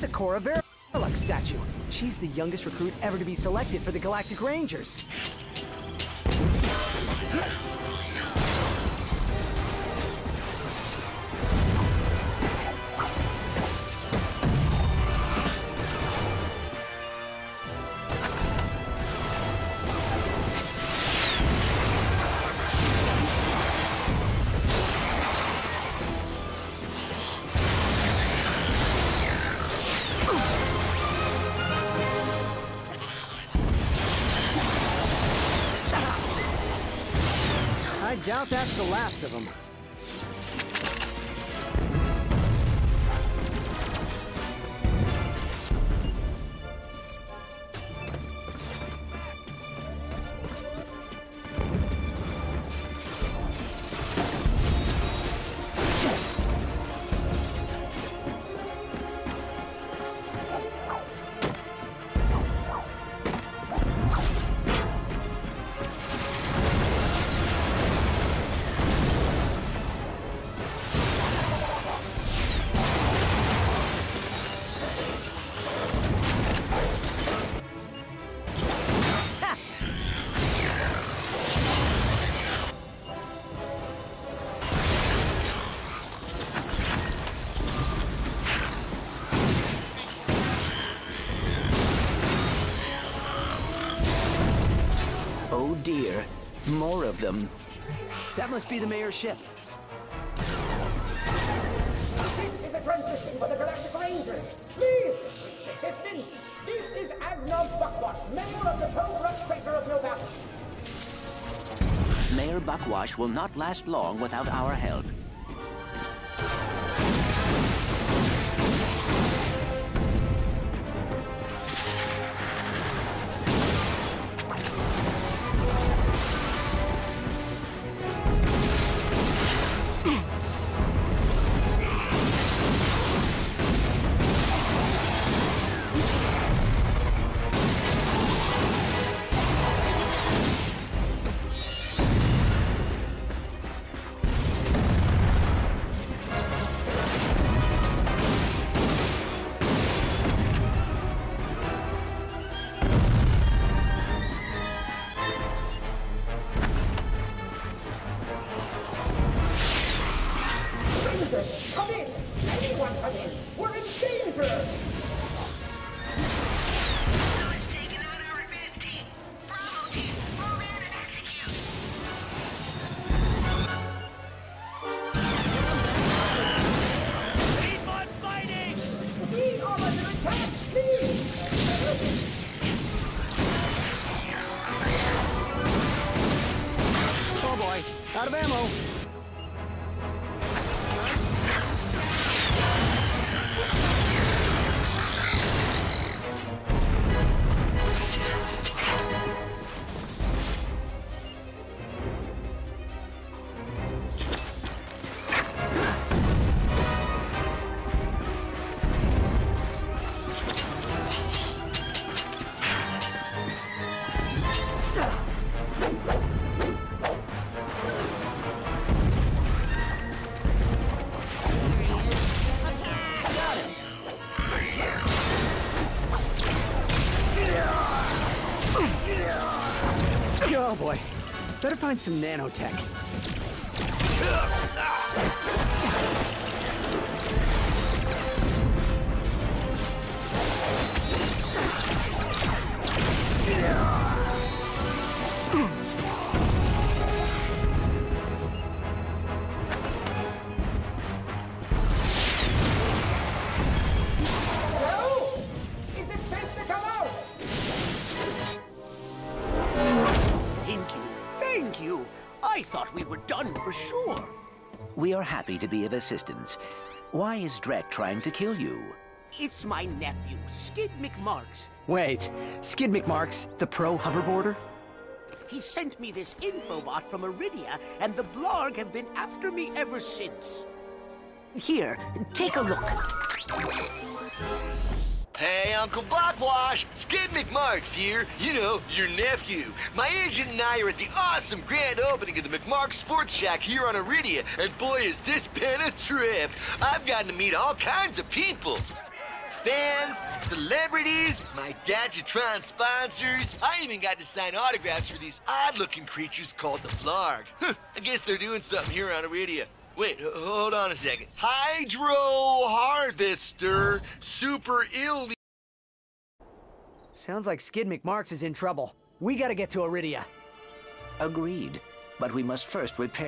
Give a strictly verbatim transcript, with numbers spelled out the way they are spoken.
That's a Coravera statue. She's the youngest recruit ever to be selected for the Galactic Rangers. I doubt that's the last of them. Dear, more of them. That must be the mayor's ship. This is a transition for the Galactic Rangers. Please, assistance. This is Agnor Buckwash, mayor of the Toad Rush Crater of Milbank. Mayor Buckwash will not last long without our help. Out of ammo. Oh boy, better find some nanotech. Hello? Is it safe to come out? You. I thought we were done for sure. We are happy to be of assistance. Why is Dret trying to kill you? It's my nephew, Skid McMarx. Wait, Skid McMarx, the pro hoverboarder? He sent me this infobot from Aridia, and the blarg have been after me ever since. Here, take a look. Hey, Uncle Buckwash, Skid McMarx here, you know, your nephew. My agent and I are at the awesome grand opening of the McMark Sports Shack here on Aridia, and boy, has this been a trip. I've gotten to meet all kinds of people. fans, celebrities, my Gadgetron sponsors. I even got to sign autographs for these odd-looking creatures called the Flarg. Huh, I guess they're doing something here on Aridia. Wait, hold on a second. Hydro harvester, super ill. Sounds like Skid McMarx is in trouble. We gotta get to Aridia. Agreed, but we must first repair.